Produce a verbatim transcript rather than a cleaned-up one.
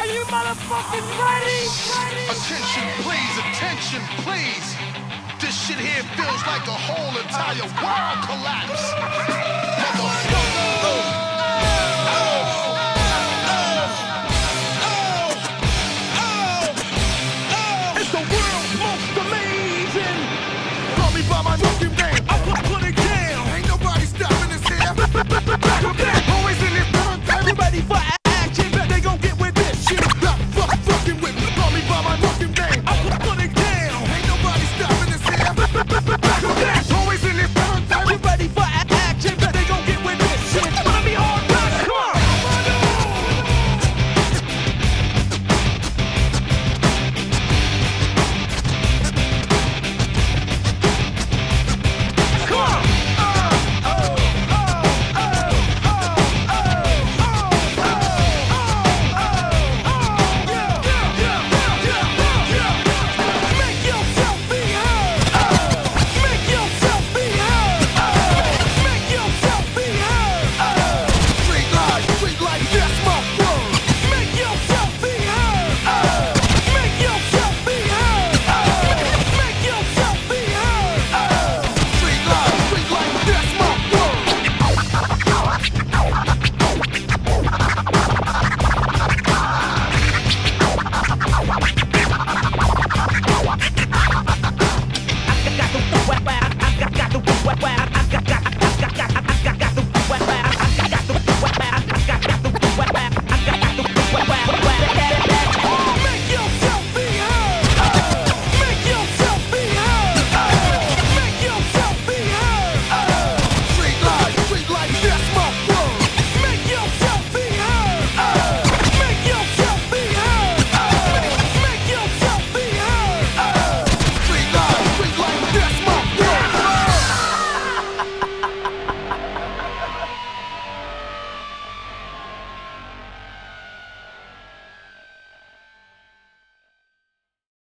Are you motherfucking ready? Attention, please, attention, please. This shit here feels like a whole entire world collapse.